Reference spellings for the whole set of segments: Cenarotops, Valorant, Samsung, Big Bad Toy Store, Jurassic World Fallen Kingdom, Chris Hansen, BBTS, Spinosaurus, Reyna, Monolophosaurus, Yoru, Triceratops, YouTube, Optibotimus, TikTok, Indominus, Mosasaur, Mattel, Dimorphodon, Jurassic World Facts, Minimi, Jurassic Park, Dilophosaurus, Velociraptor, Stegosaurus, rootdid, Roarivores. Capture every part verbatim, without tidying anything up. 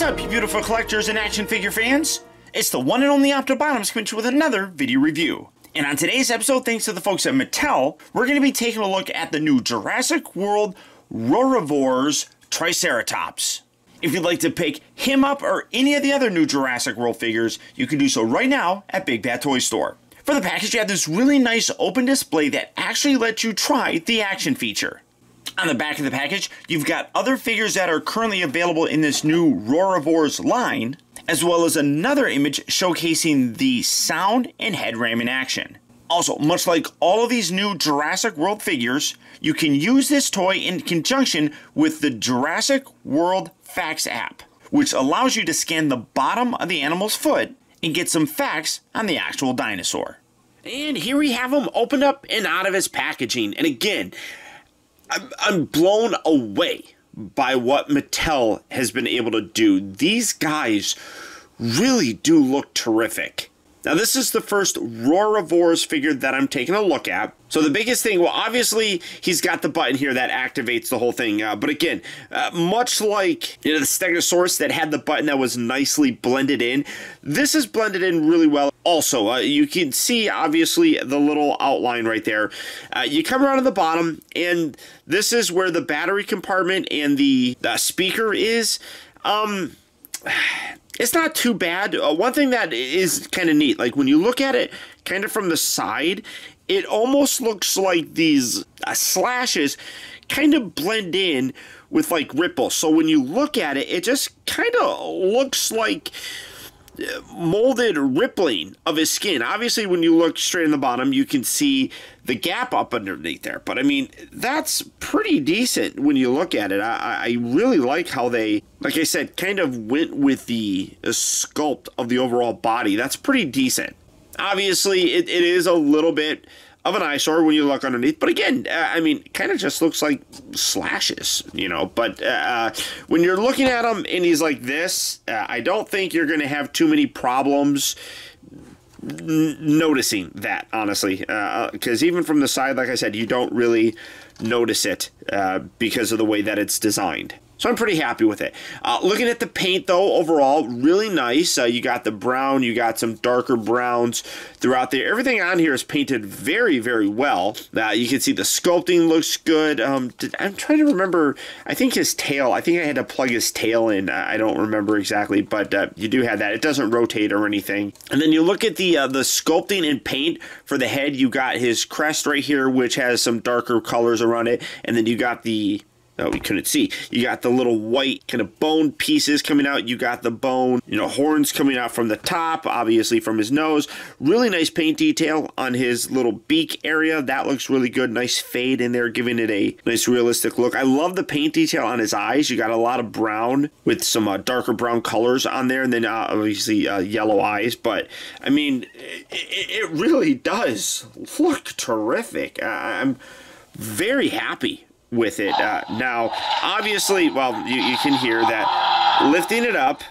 What's up, you beautiful collectors and action figure fans? It's the one and only Optibotimus coming with another video review. And on today's episode, thanks to the folks at Mattel, we're going to be taking a look at the new Jurassic World Roarivores Triceratops. If you'd like to pick him up or any of the other new Jurassic World figures, you can do so right now at Big Bad Toy Store. For the package, you have this really nice open display that actually lets you try the action feature. On the back of the package, you've got other figures that are currently available in this new Roarivores line, as well as another image showcasing the sound and head ram in action. Also, much like all of these new Jurassic World figures, you can use this toy in conjunction with the Jurassic World Facts app, which allows you to scan the bottom of the animal's foot and get some facts on the actual dinosaur. And here we have him opened up and out of his packaging, and again, I'm, I'm blown away by what Mattel has been able to do. These guys really do look terrific. Now, this is the first Roarivores figure that I'm taking a look at. So the biggest thing, well, obviously, he's got the button here that activates the whole thing. Uh, but again, uh, much like you know, the Stegosaurus that had the button that was nicely blended in, this is blended in really well. Also, uh, you can see, obviously, the little outline right there. Uh, you come around to the bottom, and this is where the battery compartment and the uh, speaker is. Um... It's not too bad. Uh, one thing that is kind of neat, like when you look at it kind of from the side, it almost looks like these uh, slashes kind of blend in with like ripples. So when you look at it, it just kind of looks like molded rippling of his skin. Obviously, when you look straight in the bottom, you can see the gap up underneath there. But I mean, that's pretty decent when you look at it. I, I really like how they, like I said, kind of went with the uh, sculpt of the overall body. That's pretty decent. Obviously, it, it is a little bit of an eyesore when you look underneath. But again, uh, I mean, kind of just looks like slashes, you know. But uh, when you're looking at him and he's like this, uh, I don't think you're going to have too many problems n noticing that, honestly. Because uh, even from the side, like I said, you don't really notice it uh, because of the way that it's designed. So I'm pretty happy with it. Uh, looking at the paint, though, overall, really nice. Uh, you got the brown, you got some darker browns throughout there. Everything on here is painted very, very well. Uh, you can see the sculpting looks good. Um, did, I'm trying to remember, I think his tail, I think I had to plug his tail in. I don't remember exactly, but uh, you do have that. It doesn't rotate or anything. And then you look at the, uh, the sculpting and paint for the head. You got his crest right here, which has some darker colors around it. And then you got the... Oh, we couldn't see. You got the little white kind of bone pieces coming out. You got the bone, you know, horns coming out from the top, obviously from his nose. Really nice paint detail on his little beak area. That looks really good. Nice fade in there, giving it a nice realistic look. I love the paint detail on his eyes. You got a lot of brown with some uh, darker brown colors on there, and then uh, obviously uh, yellow eyes. But, I mean, it, it really does look terrific. Uh, I'm very happy with it. Uh, now, obviously, well, you, you can hear that lifting it up.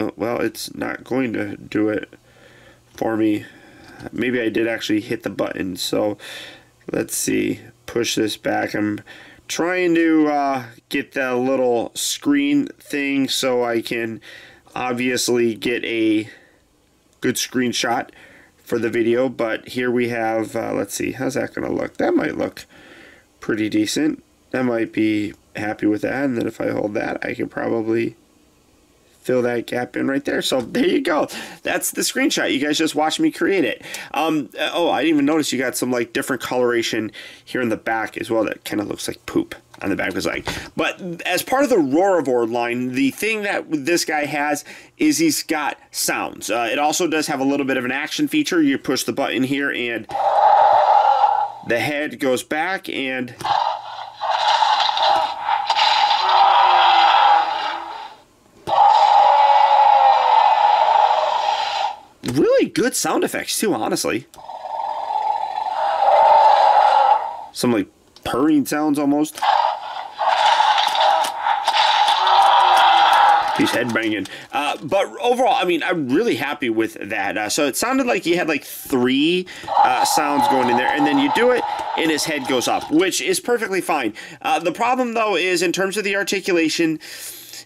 Oh, well, it's not going to do it for me. Maybe I did actually hit the button. So let's see, push this back. I'm trying to uh, get that little screen thing so I can obviously get a good screenshot for the video. But here we have, uh, let's see, how's that going to look? That might look pretty decent. I might be happy with that, and then if I hold that, I can probably fill that gap in right there. So there you go. That's the screenshot. You guys just watched me create it. Um, oh, I didn't even notice you got some like different coloration here in the back as well. That kind of looks like poop on the back of his leg. But as part of the Roarivore line, the thing that this guy has is he's got sounds. Uh, it also does have a little bit of an action feature. You push the button here and the head goes back, and really good sound effects too, honestly. Some like purring sounds almost. He's headbanging. Uh, but overall, I mean, I'm really happy with that. Uh, so it sounded like he had like three uh, sounds going in there, and then you do it, and his head goes up, which is perfectly fine. Uh, the problem, though, is in terms of the articulation,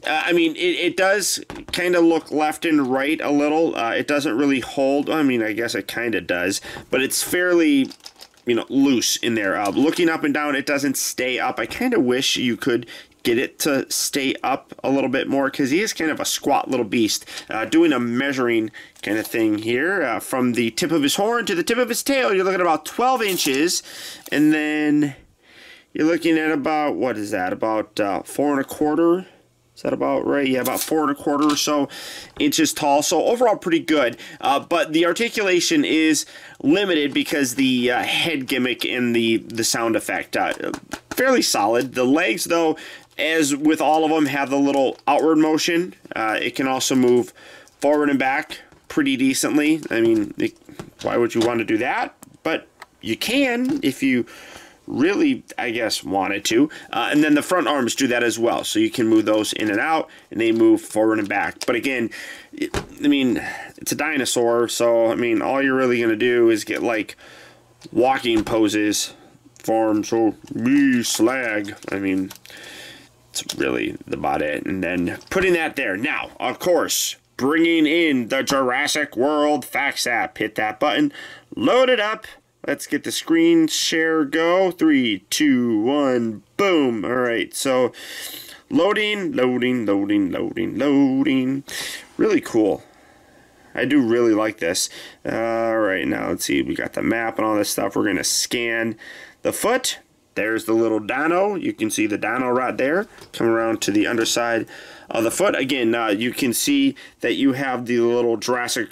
Uh, I mean, it, it does kind of look left and right a little. Uh, it doesn't really hold. I mean, I guess it kind of does, but it's fairly, you know, loose in there. Uh, looking up and down, it doesn't stay up. I kind of wish you could get it to stay up a little bit more, because he is kind of a squat little beast. Uh, doing a measuring kind of thing here, uh, from the tip of his horn to the tip of his tail, you're looking at about twelve inches, and then you're looking at about, what is that, about uh, four and a quarter? Is that about right? Yeah, about four and a quarter or so inches tall. So overall pretty good. Uh, but the articulation is limited because the uh, head gimmick and the, the sound effect. Uh, fairly solid. The legs, though, as with all of them, have the little outward motion. Uh, it can also move forward and back pretty decently. I mean, it, why would you want to do that? But you can if you really, I guess, wanted to. Uh, and then the front arms do that as well. So you can move those in and out, and they move forward and back. But again, it, I mean, it's a dinosaur. So, I mean, all you're really going to do is get, like, walking poses for them. So, me slag. I mean, it's really about it. And then putting that there. Now, of course, bringing in the Jurassic World Facts app. Hit that button. Load it up. Let's get the screen share go. Three, two, one, boom. All right, so loading, loading, loading, loading, loading. Really cool. I do really like this. All right, now let's see. We got the map and all this stuff. We're going to scan the foot. There's the little dino. You can see the dino right there. Come around to the underside of the foot. Again, uh, you can see that you have the little Jurassic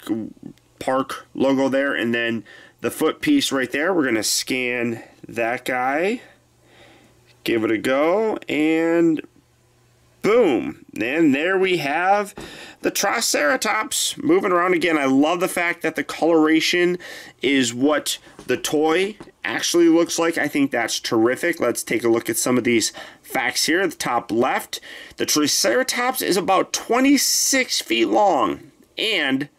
Park logo there, and then the foot piece right there. We're going to scan that guy, give it a go, and boom. And there we have the Triceratops moving around again. I love the fact that the coloration is what the toy actually looks like. I think that's terrific. Let's take a look at some of these facts here. At the top left, the Triceratops is about twenty-six feet long and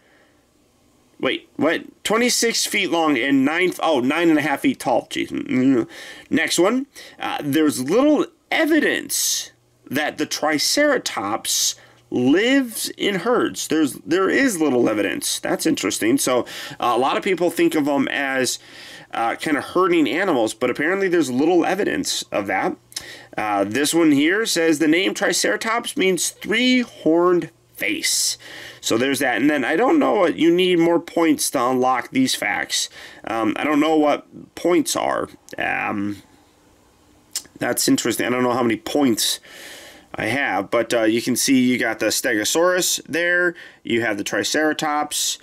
Wait, what? twenty-six feet long and nine, oh, nine and a half feet tall. Jeez. Next one. Uh, there's little evidence that the Triceratops lives in herds. There's, there is little evidence. That's interesting. So uh, a lot of people think of them as uh, kind of herding animals, but apparently there's little evidence of that. Uh, this one here says the name Triceratops means three-horned face. So there's that. And then I don't know what you need more points to unlock these facts. Um, I don't know what points are. Um, that's interesting. I don't know how many points I have, but uh, you can see you got the Stegosaurus there. You have the Triceratops.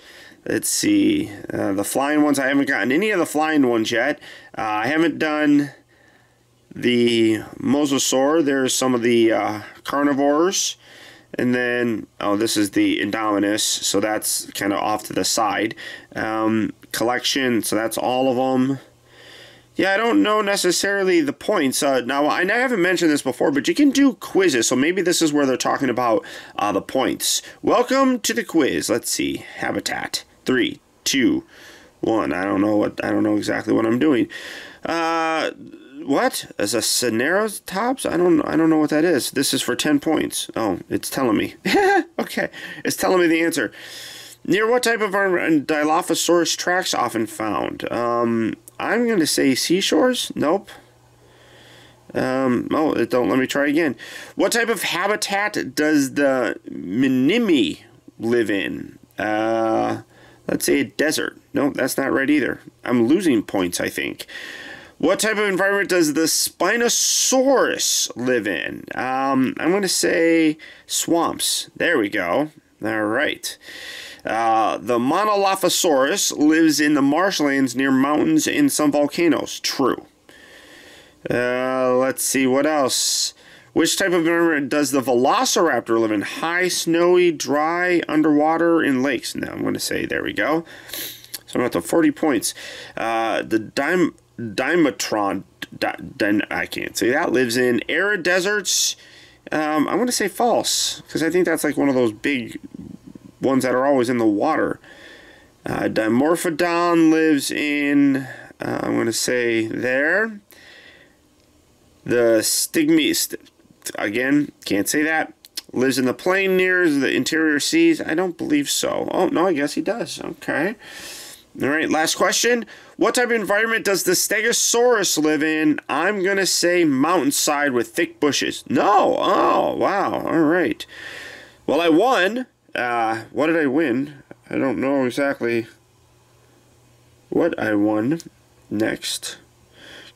Let's see. Uh, the flying ones. I haven't gotten any of the flying ones yet. Uh, I haven't done the Mosasaur. There's some of the uh, carnivores. And then, oh, this is the Indominus, so that's kind of off to the side. Um, collection, so that's all of them. Yeah, I don't know necessarily the points. Uh, now, I haven't mentioned this before, but you can do quizzes, so maybe this is where they're talking about uh, the points. Welcome to the quiz. Let's see. Habitat. Three, two, one. I don't know what. I don't know exactly what I'm doing. Uh... What? As a Cenarotops? I don't I don't know what that is. This is for ten points. Oh, it's telling me. Okay. It's telling me the answer. Near what type of armor and Dilophosaurus tracks often found? Um, I'm going to say seashores. Nope. Um, oh, it don't let me try again. What type of habitat does the Minimi live in? Uh, let's say a desert. Nope, that's not right either. I'm losing points, I think. What type of environment does the Spinosaurus live in? Um, I'm going to say swamps. There we go. All right. Uh, the Monolophosaurus lives in the marshlands near mountains and some volcanoes. True. Uh, let's see. What else? Which type of environment does the Velociraptor live in? High, snowy, dry, underwater, in lakes. No, I'm going to say there we go. So I'm at the forty points. Uh, the Dim... Dimetron, di, di, I can't say that, lives in arid deserts. Um, I'm going to say false, because I think that's like one of those big ones that are always in the water. Uh, Dimorphodon lives in, uh, I'm going to say there. The Stigmist, again, can't say that, Lives in the plain near the interior seas? I don't believe so. Oh, no, I guess he does. Okay. All right, last question. What type of environment does the Stegosaurus live in? I'm going to say mountainside with thick bushes. No. Oh, wow. All right. Well, I won. Uh, what did I win? I don't know exactly what I won next.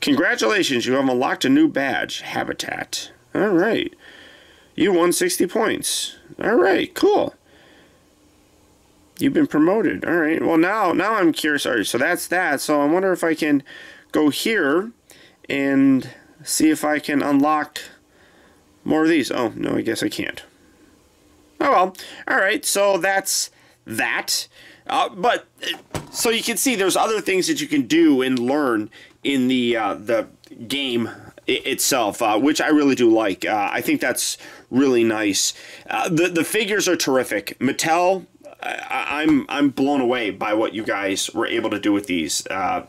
Congratulations, you have unlocked a new badge, Habitat. All right. You won sixty points. All right, cool. You've been promoted. All right. Well, now now I'm curious. All right, so that's that. So I wonder if I can go here and see if I can unlock more of these. Oh, no, I guess I can't. Oh, well. All right, so that's that. Uh, but so you can see there's other things that you can do and learn in the, uh, the game itself, uh, which I really do like. Uh, I think that's really nice. Uh, the, the figures are terrific. Mattel, I, I'm I'm blown away by what you guys were able to do with these. Uh,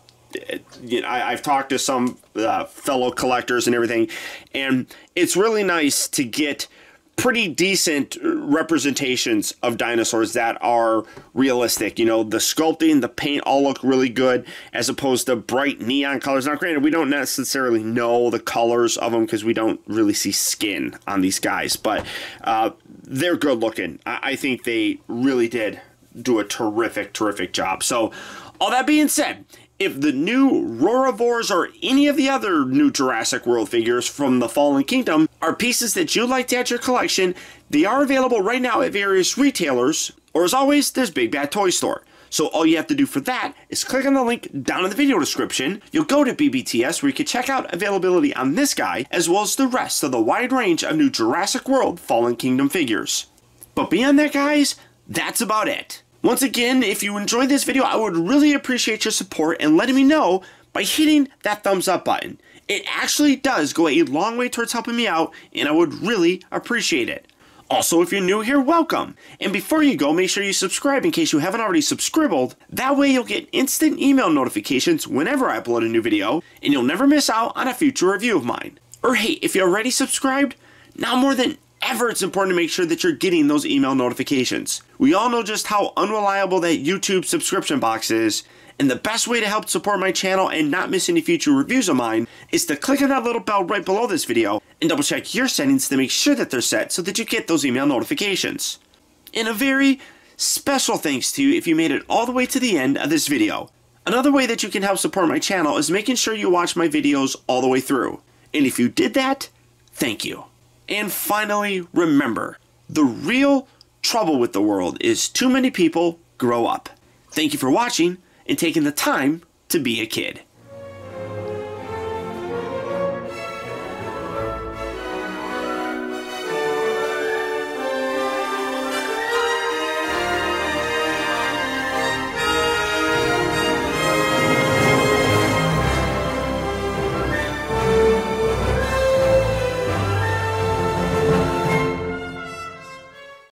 you know, I, I've talked to some uh, fellow collectors and everything, and it's really nice to get pretty decent representations of dinosaurs that are realistic. You know, the sculpting, the paint all look really good, as opposed to bright neon colors. Now, granted, we don't necessarily know the colors of them because we don't really see skin on these guys, but uh, they're good looking. I, I think they really did do a terrific, terrific job. So, all that being said, if the new Roarivores or any of the other new Jurassic World figures from the Fallen Kingdom are pieces that you'd like to add to your collection, they are available right now at various retailers, or as always, there's Big Bad Toy Store. So all you have to do for that is click on the link down in the video description. You'll go to B B T S where you can check out availability on this guy, as well as the rest of the wide range of new Jurassic World Fallen Kingdom figures. But beyond that, guys, that's about it. Once again, if you enjoyed this video, I would really appreciate your support and letting me know by hitting that thumbs up button. It actually does go a long way towards helping me out, and I would really appreciate it. Also, if you're new here, welcome. And before you go, make sure you subscribe in case you haven't already subscribed. That way you'll get instant email notifications whenever I upload a new video, and you'll never miss out on a future review of mine. Or hey, if you're already subscribed, now more than ever, it's important to make sure that you're getting those email notifications. We all know just how unreliable that YouTube subscription box is, and the best way to help support my channel and not miss any future reviews of mine is to click on that little bell right below this video and double check your settings to make sure that they're set so that you get those email notifications. And a very special thanks to you if you made it all the way to the end of this video. Another way that you can help support my channel is making sure you watch my videos all the way through. And if you did that, thank you. And finally, remember, the real trouble with the world is too many people grow up. Thank you for watching and taking the time to be a kid.